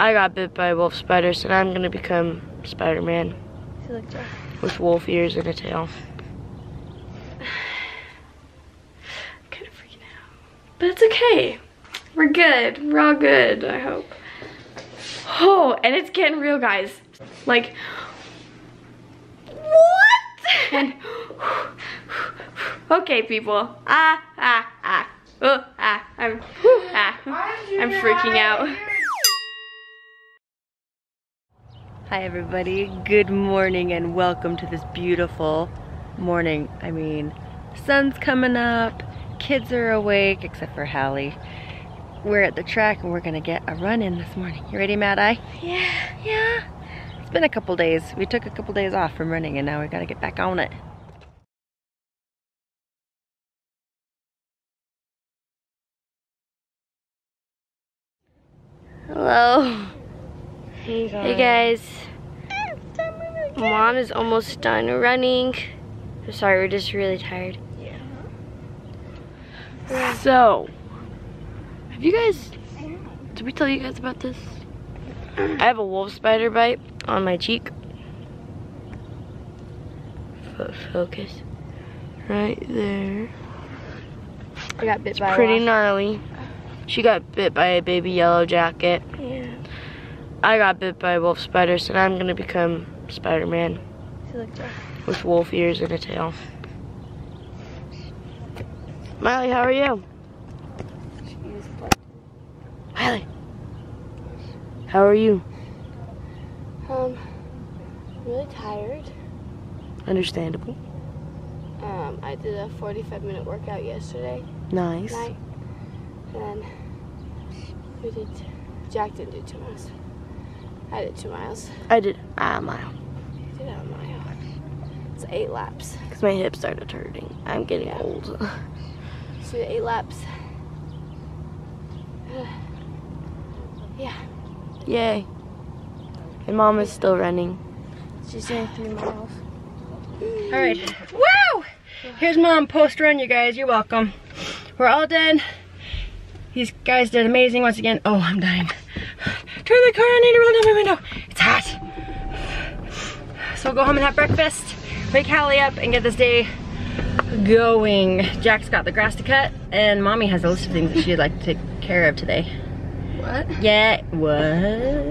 I got bit by wolf spiders, and I'm gonna become Spider-Man with wolf ears and a tail. I'm kind of freaking out, but it's okay. We're good. We're all good. I hope. Oh, and it's getting real, guys. Like, what? Okay, people. I'm freaking out. Hi everybody, good morning and welcome to this beautiful morning. I mean, sun's coming up, kids are awake, except for Halle. We're at the track and we're gonna get a run in this morning. You ready, Mad Eye? Yeah. Yeah. It's been a couple days. We took a couple days off from running and now we gotta get back on it. Hello. Hey guys, Mom is almost done running. I'm sorry, we're just really tired. Yeah. So, did we tell you guys about this? I have a wolf spider bite on my cheek. Focus. Right there. I got bit by a pretty gnarly. She got bit by a baby yellow jacket. Yeah. I got bit by wolf spiders, and I'm gonna become Spider-Man with wolf ears and a tail. Myli, how are you? Myli, how are you? I'm really tired. Understandable. I did a 45-minute workout yesterday. Nice. Night, and we did. Jack didn't do 2 miles. I did 2 miles. I did a mile. You did a mile. It's 8 laps. Because my hips started hurting. I'm getting old. So we did 8 laps. Yeah. Yay. And Mom is still running. She's doing 3 miles. Alright. Woo! Here's Mom post run, you guys. You're welcome. We're all done. These guys did amazing once again. Oh, I'm dying. Turn the car, I need to roll down my window. It's hot. So we'll go home and have breakfast, wake Halle up, and get this day going. Jack's got the grass to cut, and Mommy has a list of things that she'd like to take care of today. What? Yeah, what?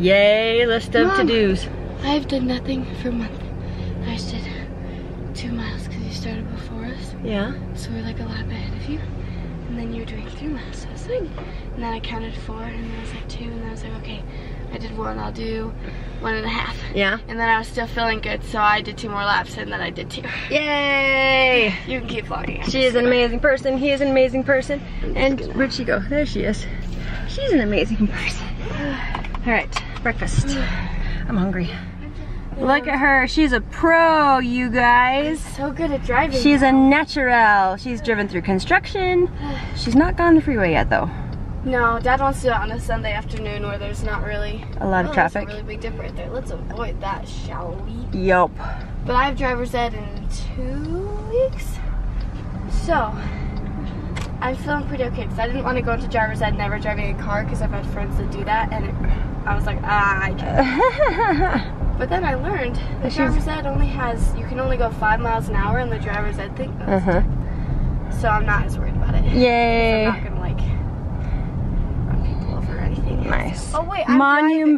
Yay, list of to-dos. I've done nothing for a month. I just did 2 miles because you started before us. Yeah. So we're like a lap ahead of you. And then you were doing 3 miles, so I was like, and then I counted 4, and then I was like 2, and then I was like, okay, I did 1, I'll do 1.5. Yeah. And then I was still feeling good, so I did 2 more laps, and then I did 2. Yay! You can keep vlogging. She is an amazing person, he is an amazing person. And where'd she go? There she is. She's an amazing person. Alright, breakfast. I'm hungry. Look at her, she's a pro, you guys. I'm so good at driving. She's a natural. She's driven through construction. She's not gone the freeway yet, though. No, Dad wants to do it on a Sunday afternoon where there's not really a lot of traffic. There's a really big dip right there. Let's avoid that, shall we? Yup. But I have driver's ed in 2 weeks, so I'm feeling pretty okay because I didn't want to go to driver's ed never driving a car because I've had friends that do that, and I was like, I can't. But then I learned the driver's ed only has, you can only go 5 miles an hour in the driver's ed thing. So I'm not as worried about it. Yay. I'm not going to like run people over or anything. Nice. Oh wait, I'm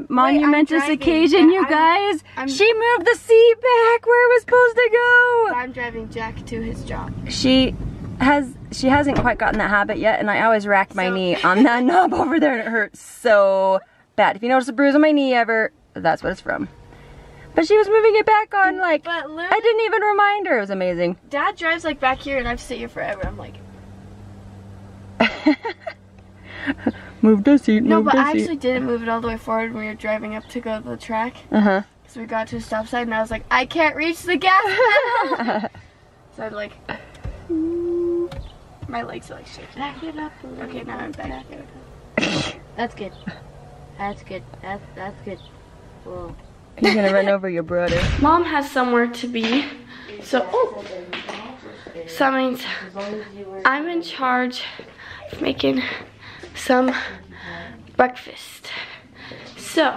monumentous occasion, you guys. She moved the seat back where it was supposed to go. I'm driving Jack to his job. She hasn't quite gotten that habit yet, and I always rack my knee on that knob over there, and it hurts so bad. If you notice a bruise on my knee ever, that's what it's from. But she was moving it back on, like, I didn't even remind her. It was amazing. Dad drives, like, back here, and I've sat here forever. I'm like... move the seat, move the seat. No, but I actually didn't move it all the way forward when we were driving up to go to the track. Uh-huh. So we got to a stop sign, and I was like, I can't reach the gas pedal. So I'd, like... My legs are, like, shaking. Back it up a little. Okay, now I'm back. That's good. That's good. That's good. Whoa. You're gonna run over your brother. Mom has somewhere to be, so that means I'm in charge of making some breakfast. So,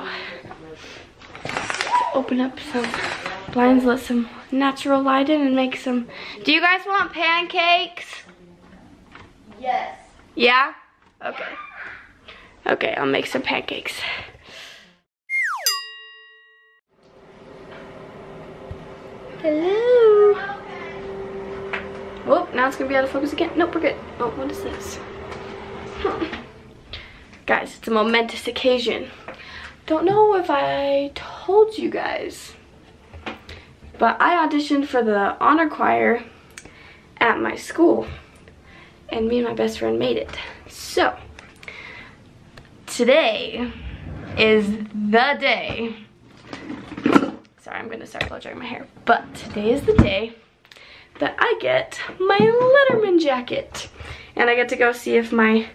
open up some blinds, let some natural light in and make some. Do you guys want pancakes? Yes. Yeah? Okay. Okay, I'll make some pancakes. Hello. Oh, now it's gonna be out of focus again. Nope, we're good. Oh, what is this? Guys, it's a momentous occasion. Don't know if I told you guys, but I auditioned for the Honor Choir at my school, and me and my best friend made it. So, today is the day. Sorry, I'm gonna start blow drying my hair. But today is the day that I get my Letterman jacket, and I get to go see if my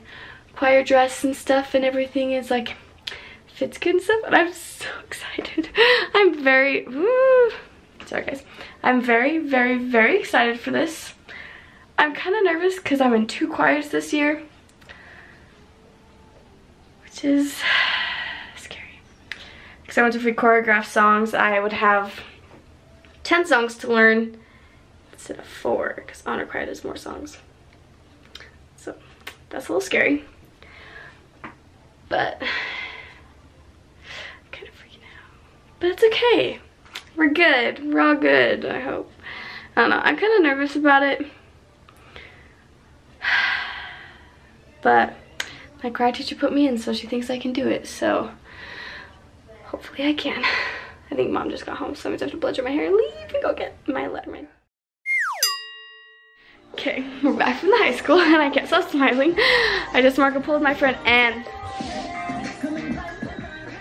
choir dress and stuff and everything is like fits good and stuff, and I'm so excited. I'm very, sorry guys. I'm very, very, very excited for this. I'm kind of nervous because I'm in 2 choirs this year, which is scary. Because I went to free choreograph songs, I would have 10 songs to learn instead of 4 because Honor Choir does more songs. So that's a little scary, but I'm kind of freaking out. But it's okay. We're good. We're all good, I hope. I don't know. I'm kind of nervous about it. But my choir teacher put me in, so she thinks I can do it. So hopefully I can. I think Mom just got home, so I'm going to have to blow dry my hair and leave and go get my Letterman. Okay, we're back from the high school, and I can't stop smiling. I just Marco pulled my friend Anne.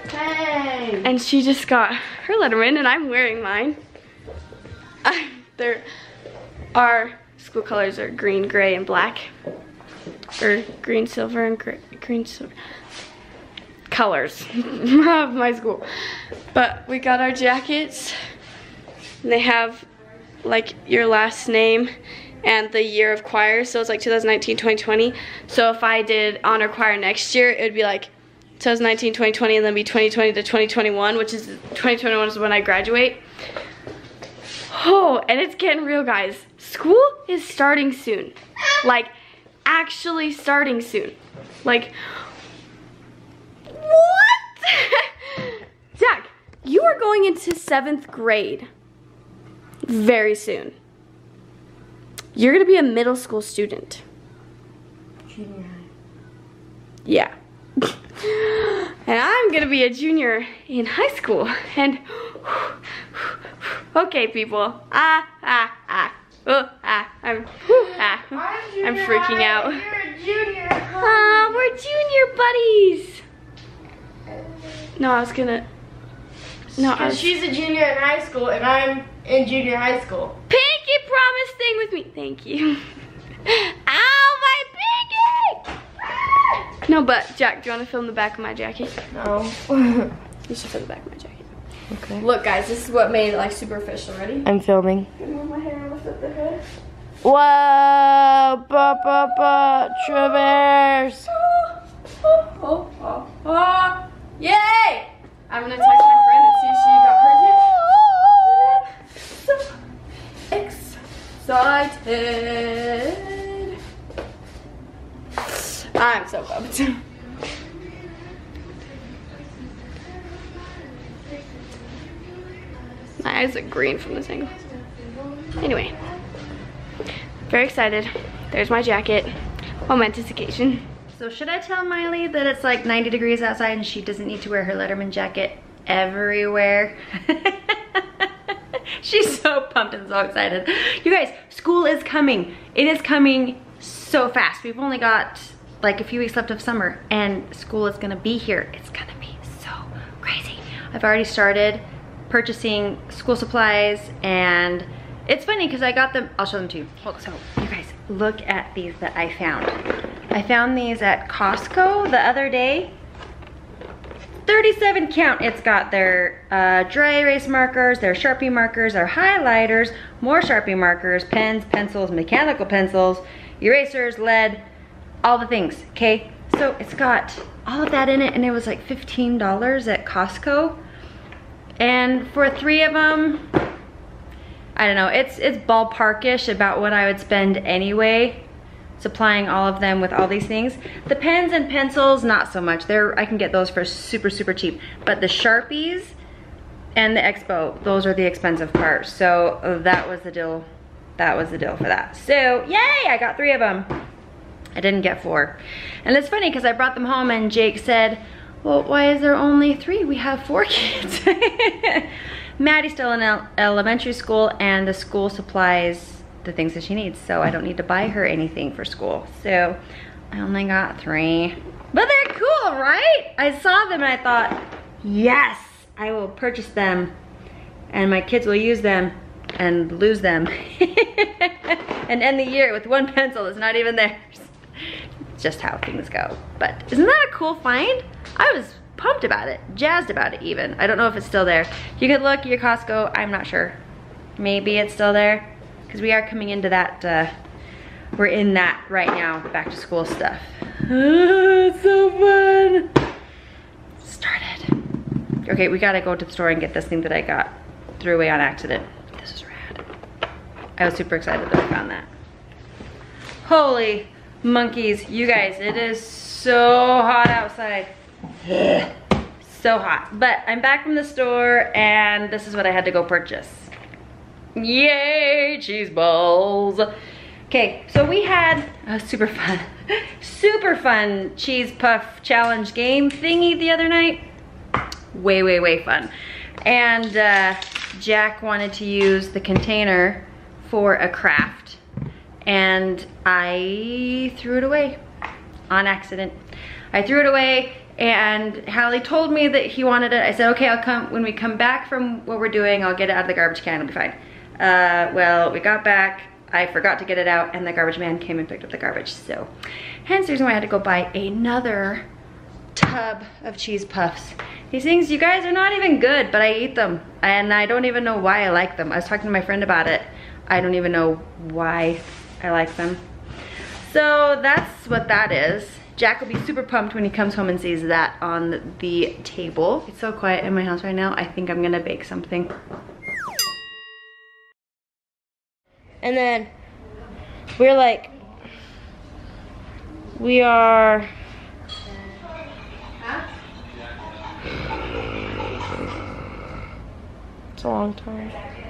Hey! And she just got her Letterman, and I'm wearing mine. Our school colors are green, gray, and black. Or green, silver, and gray, green, silver. Colors of my school. But we got our jackets. And they have, like, your last name and the year of choir. So it's like 2019, 2020. So if I did Honor Choir next year, it would be like 2019, 2020, and then be 2020 to 2021, which is 2021 is when I graduate. Oh, and it's getting real, guys. School is starting soon. Like, actually starting soon. Like, what? Jack, you are going into 7th grade very soon. You're gonna be a middle school student. Junior high. Yeah. And I'm gonna be a junior in high school. And okay, people. I'm freaking out. You're a junior. We're junior buddies. No, I was gonna. No, she's a junior in high school, and I'm in junior high school. Pinky promise thing with me. Thank you. Ow, my pinky! Ah! No, but Jack, do you want to film the back of my jacket? No. You should film the back of my jacket. Okay. Look, guys, this is what made it like superficial. Ready? I'm filming. Move my hair almost up the hood. Whoa! Traverse. Oh. Yay! I'm gonna text my friend and see if she got hers yet. So excited. I'm so pumped. My eyes look green from this angle. Anyway, very excited. There's my jacket. Momentous occasion. So should I tell Myli that it's like 90 degrees outside and she doesn't need to wear her Letterman jacket everywhere? She's so pumped and so excited. You guys, school is coming. It is coming so fast. We've only got like a few weeks left of summer, and school is gonna be here. It's gonna be so crazy. I've already started purchasing school supplies, and it's funny because I got them, I'll show them to you. So you guys, look at these that I found. I found these at Costco the other day. 37 count. It's got their dry erase markers, their Sharpie markers, their highlighters, more Sharpie markers, pens, pencils, mechanical pencils, erasers, lead, all the things, okay? So it's got all of that in it, and it was like $15 at Costco. And for three of them, I don't know, it's ballparkish about what I would spend anyway, supplying all of them with all these things. The pens and pencils, not so much. They're, I can get those for super, super cheap. But the Sharpies and the Expo, those are the expensive parts. So that was the deal. That was the deal for that. So yay, I got three of them. I didn't get four. And it's funny because I brought them home and Jake said, well, why is there only three? We have four kids. Maddie's still in elementary school, and the school supplies the things that she needs, so I don't need to buy her anything for school. So I only got three. But they're cool, right? I saw them and I thought, yes, I will purchase them, and my kids will use them and lose them. And end the year with one pencil that's not even theirs. Just how things go. But isn't that a cool find? I was pumped about it, jazzed about it even. I don't know if it's still there. You could look at your Costco, I'm not sure. Maybe it's still there, because we are coming into that, we're in that right now, back to school stuff. It's so fun. Started. Okay, we gotta go to the store and get this thing that I got, threw away on accident. This is rad. I was super excited that I found that. Holy monkeys, you guys, it is so hot outside. So hot. But I'm back from the store and this is what I had to go purchase. Yay, cheese balls. Okay, so we had a super fun cheese puff challenge game thingy the other night. Way fun. And Jack wanted to use the container for a craft and I threw it away on accident. I threw it away. And Halle told me that he wanted it. I said, okay, I'll come, when we come back from what we're doing, I'll get it out of the garbage can, it'll be fine. Well, we got back, I forgot to get it out, and the garbage man came and picked up the garbage, so. Hence the reason why I had to go buy another tub of cheese puffs. These things, you guys, are not even good, but I eat them. And I don't even know why I like them. I was talking to my friend about it. I don't even know why I like them. So that's what that is. Jack will be super pumped when he comes home and sees that on the table. It's so quiet in my house right now. I think I'm gonna bake something. And then we're like, we are... Huh? It's a long time.